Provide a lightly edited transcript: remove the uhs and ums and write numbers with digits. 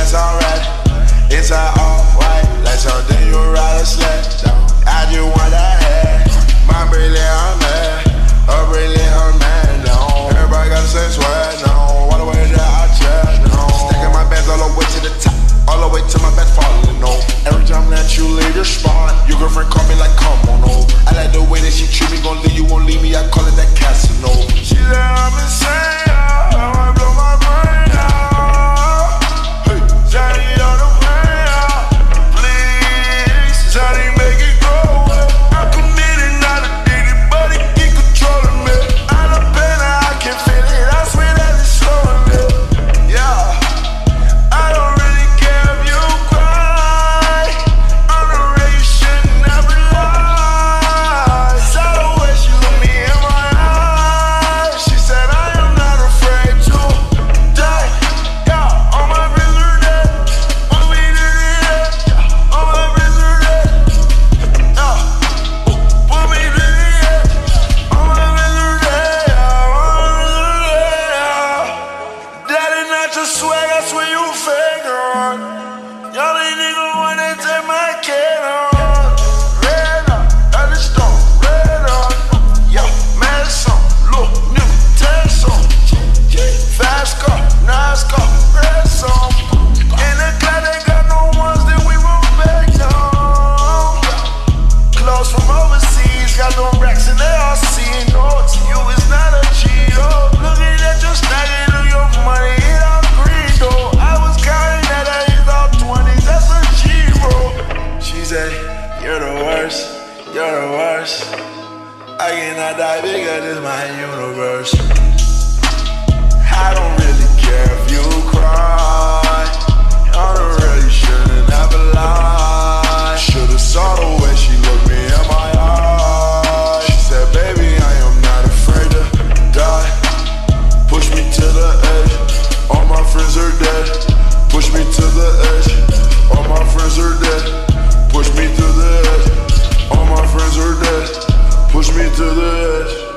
that's alright. Inside all white, like something you ride a sled. I just want that head. My brilliant man, a brilliant man, no. Everybody got the same sweat, no. All the way that I tread, no. Stacking my bands all the way to the top, all the way to my back falling, no. Every time that you leave your spot, your girlfriend call me like, come on, no. I like the way that she treat me, gon' leave you, won't leave me, I call it that Casanova. She like, I'm insane. You're the worst. I cannot die because it's my universe. I don't really care if you cry. I don't really shouldn't have a lie. Should've saw the way she looked me in my eyes. She said, baby, I am not afraid to die. Push me to the edge. All my friends are dead. Push me to the edge. All my friends are dead. Push me to the edge. All my friends are dead. Push me to the edge.